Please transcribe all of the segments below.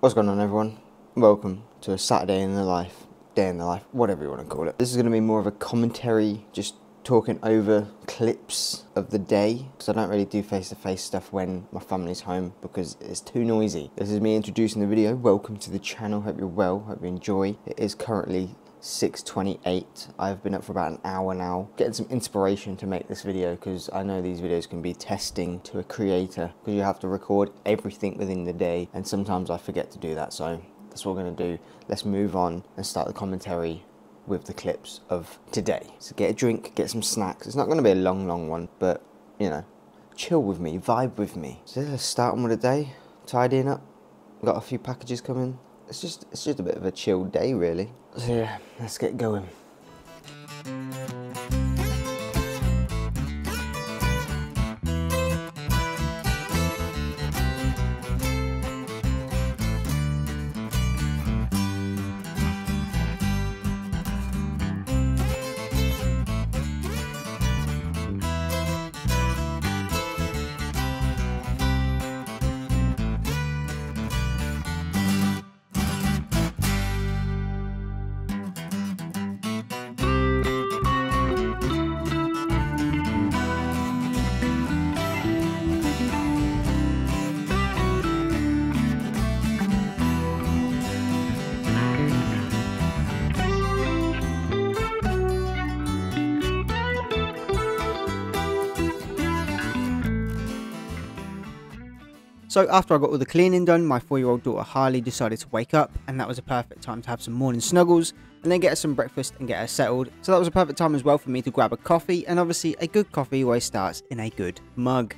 What's going on, everyone? Welcome to a Saturday in the life, day in the life, whatever you want to call it. This is going to be more of a commentary, just talking over clips of the day, because I don't really do face-to-face stuff when my family's home because it's too noisy. This is me introducing the video. Welcome to the channel. Hope you're well. Hope you enjoy. It is currently 6:28. I've been up for about an hour now, getting some inspiration to make this video, because I know these videos can be testing to a creator, because you have to record everything within the day, and sometimes I forget to do that. So that's what we're going to do. Let's move on and start the commentary with the clips of today. So get a drink, get some snacks. It's not going to be a long one, but you know, chill with me, vibe with me. So let's start on with the day, tidying up. We've got a few packages coming. It's just a bit of a chill day, really. So yeah, let's get going. So after I got all the cleaning done, my 4-year-old daughter Harley decided to wake up, and that was a perfect time to have some morning snuggles and then get her some breakfast and get her settled. So that was a perfect time as well for me to grab a coffee, and obviously a good coffee always starts in a good mug.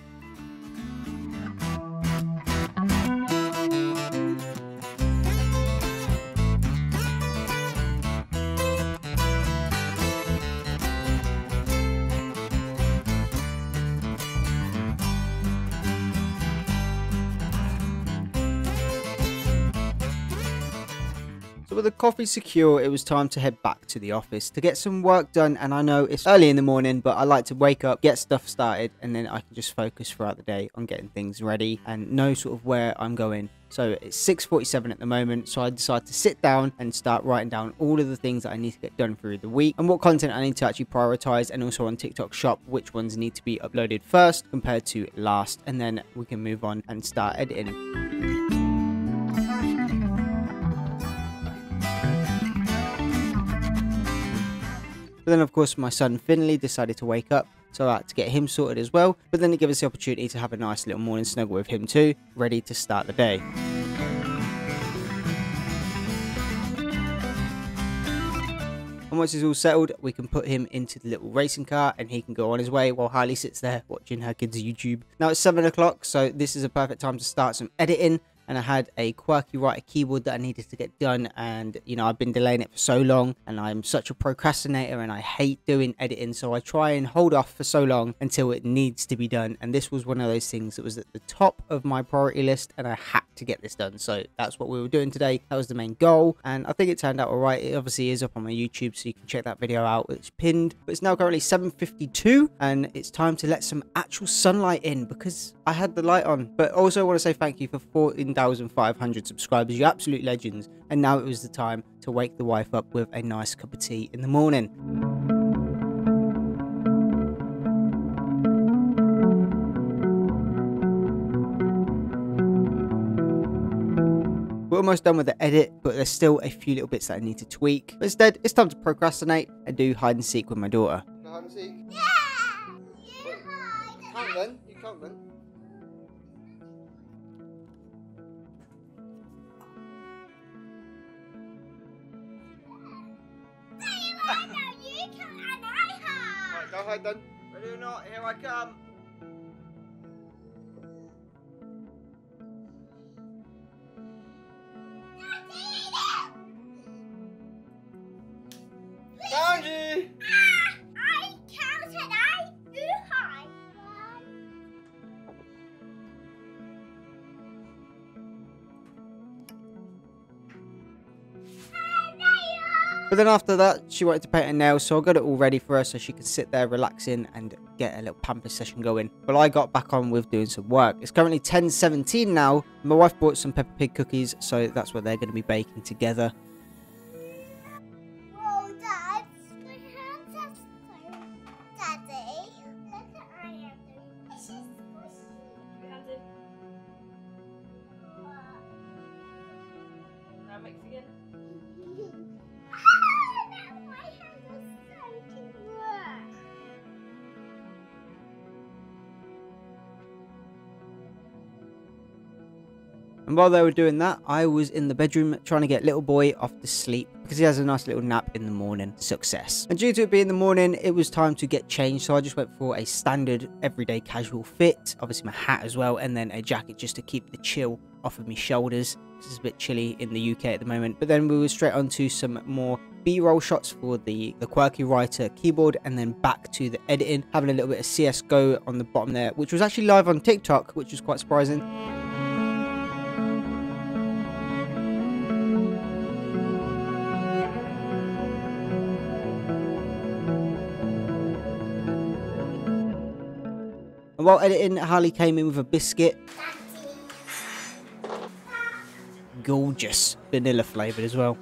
With the coffee secure, it was time to head back to the office to get some work done, and I know it's early in the morning, but I like to wake up, get stuff started, and then I can just focus throughout the day on getting things ready and know sort of where I'm going. So it's 6:47 at the moment, so I decided to sit down and start writing down all of the things that I need to get done through the week and what content I need to actually prioritize, and also on TikTok Shop which ones need to be uploaded first compared to last, and then we can move on and start editing. But then of course my son Finley decided to wake up, so I had to get him sorted as well. But then it gave us the opportunity to have a nice little morning snuggle with him too, ready to start the day. And once he's all settled, we can put him into the little racing car and he can go on his way while Harley sits there watching her kids' YouTube. Now it's 7 o'clock, so this is a perfect time to start some editing. And I had a quirky writer keyboard that I needed to get done, and you know, I've been delaying it for so long, and I'm such a procrastinator and I hate doing editing, so I try and hold off for so long until it needs to be done, and this was one of those things that was at the top of my priority list and I had to get this done. So that's what we were doing today. That was the main goal, and I think it turned out all right. It obviously is up on my YouTube, so you can check that video out. It's pinned, but it's now currently 7:52 and it's time to let some actual sunlight in, because I had the light on. But also I want to say thank you for 14,500 subscribers. You absolute legends. And now it was the time to wake the wife up with a nice cup of tea in the morning. We're almost done with the edit, but there's still a few little bits that I need to tweak. But instead, it's time to procrastinate and do hide and seek with my daughter. Hide and seek? Yeah! You hide! You can't then. You can't then. Hide then. I do not. Here I come. Found you. I count and I do hide. But then after that, she wanted to paint her nails, so I got it all ready for her so she could sit there relaxing and get a little pamper session going. But I got back on with doing some work. It's currently 10:17 now. My wife bought some Peppa Pig cookies, so that's what they're going to be baking together. Whoa, Dad, my hands are squishy. Daddy, look at my hands. It's just squishy. Now mix again. And while they were doing that, I was in the bedroom trying to get little boy off to sleep because he has a nice little nap in the morning. Success. And due to it being the morning, it was time to get changed. So I just went for a standard everyday casual fit. Obviously my hat as well, and then a jacket just to keep the chill off of my shoulders. This is a bit chilly in the UK at the moment. But then we were straight on to some more B-roll shots for the quirky writer keyboard, and then back to the editing, having a little bit of CS:GO on the bottom there, which was actually live on TikTok, which was quite surprising. While editing, Harley came in with a biscuit. Gorgeous. Vanilla flavoured as well.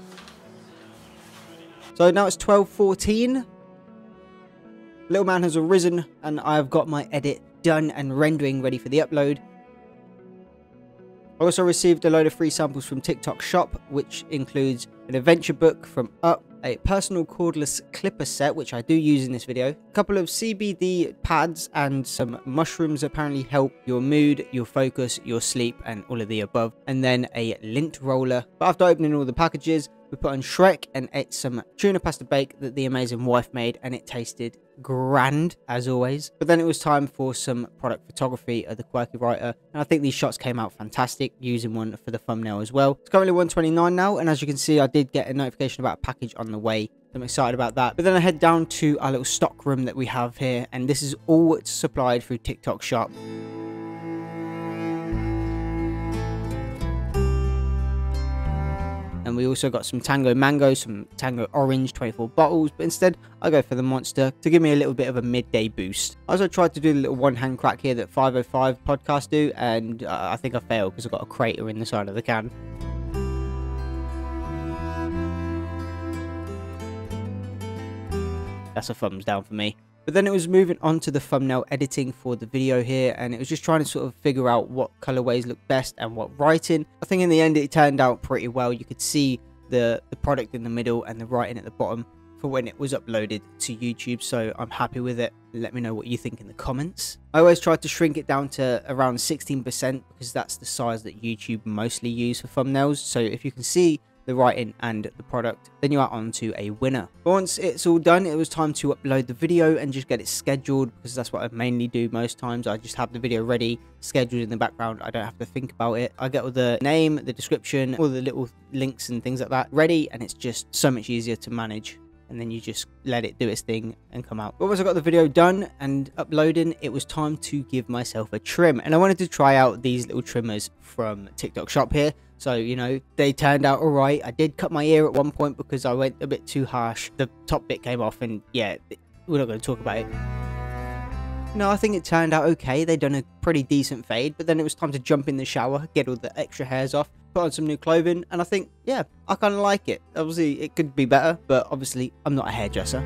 So now it's 12:14. Little man has arisen and I've got my edit done and rendering ready for the upload. I also received a load of free samples from TikTok Shop, which includes an adventure book from Up, a personal cordless clipper set, which I do use in this video, a couple of CBD pads, and some mushrooms apparently help your mood, your focus, your sleep, and all of the above, and then a lint roller. But after opening all the packages, we put on Shrek and ate some tuna pasta bake that the amazing wife made, and it tasted grand as always. But then it was time for some product photography of the quirky writer, and I think these shots came out fantastic, using one for the thumbnail as well. It's currently 1:29 now, and as you can see, I did get a notification about a package on the way. I'm excited about that. But then I head down to our little stock room that we have here, and this is all supplied through TikTok Shop. And we also got some Tango Mango, some Tango Orange, 24 bottles. But instead, I go for the Monster to give me a little bit of a midday boost. I also tried to do the little one-hand crack here that 505 Podcast do, and I think I failed because I got a crater in the side of the can. That's a thumbs down for me. But then it was moving on to the thumbnail editing for the video here, and it was just trying to sort of figure out what colorways look best and what writing. I think in the end it turned out pretty well. You could see the product in the middle and the writing at the bottom for when it was uploaded to YouTube, so I'm happy with it. Let me know what you think in the comments. I always try to shrink it down to around 16% because that's the size that YouTube mostly use for thumbnails, so if you can see the writing and the product, then you are on to a winner. But once it's all done, it was time to upload the video and just get it scheduled, because that's what I mainly do most times. I just have the video ready, scheduled in the background. I don't have to think about it. I get all the name, the description, all the little links and things like that ready, and it's just so much easier to manage. And then you just let it do its thing and come out. But once I got the video done and uploading, it was time to give myself a trim. And I wanted to try out these little trimmers from TikTok Shop here. So, you know, they turned out all right. I did cut my ear at one point because I went a bit too harsh. The top bit came off, and yeah, we're not going to talk about it. No, I think it turned out okay. They'd done a pretty decent fade, but then it was time to jump in the shower, get all the extra hairs off, put on some new clothing, and I think, yeah, I kind of like it. Obviously, it could be better, but obviously, I'm not a hairdresser.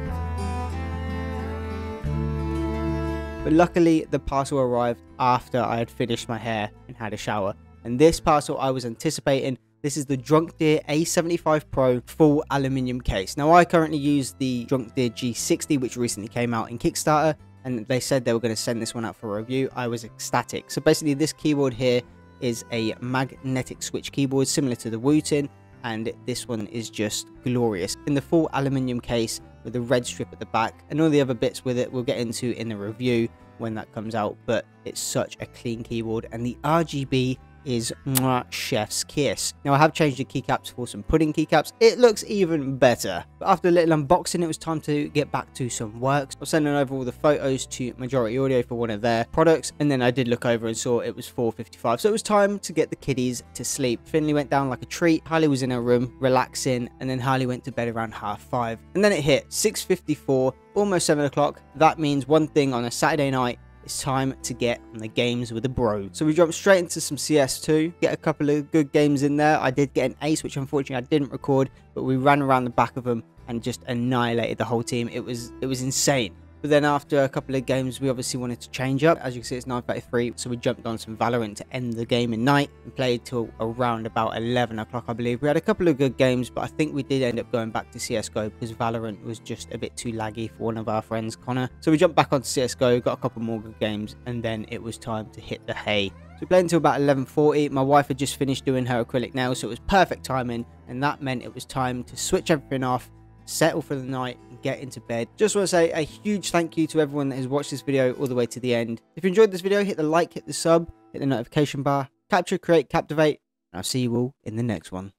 But luckily, the parcel arrived after I had finished my hair and had a shower, and this parcel I was anticipating. This is the Drunk Deer a75 pro full aluminium case. Now, I currently use the Drunk Deer g60, which recently came out in Kickstarter, and they said they were going to send this one out for review. I was ecstatic. So basically, this keyboard here is a magnetic switch keyboard similar to the Wooting, and this one is just glorious in the full aluminium case with a red strip at the back, and all the other bits with it we'll get into in the review when that comes out. But it's such a clean keyboard, and the RGB is chef's kiss. Now I have changed the keycaps for some pudding keycaps. It looks even better. But after a little unboxing, it was time to get back to some works. I was sending over all the photos to Majority Audio for one of their products, and then I did look over and saw it was 4:55, so it was time to get the kiddies to sleep. Finley went down like a treat, Harley was in her room relaxing, and then Harley went to bed around 5:30, and then it hit 6:54, almost 7 o'clock. That means one thing on a Saturday night: it's time to get on the games with the bro. So we jumped straight into some CS2, get a couple of good games in there. I did get an ace, which unfortunately I didn't record, but we ran around the back of them and just annihilated the whole team. It was insane. But then after a couple of games, we obviously wanted to change up. As you can see, it's 9:33, so we jumped on some Valorant to end the game at night and played till around about 11 o'clock, I believe. We had a couple of good games, but I think we did end up going back to CS:GO because Valorant was just a bit too laggy for one of our friends, Connor. So we jumped back onto CS:GO, got a couple more good games, and then it was time to hit the hay. So we played until about 11:40. My wife had just finished doing her acrylic nails, so it was perfect timing, and that meant it was time to switch everything off, settle for the night, and get into bed. Just want to say a huge thank you to everyone that has watched this video all the way to the end. If you enjoyed this video, hit the like, hit the sub, hit the notification bar, capture, create, captivate, and I'll see you all in the next one.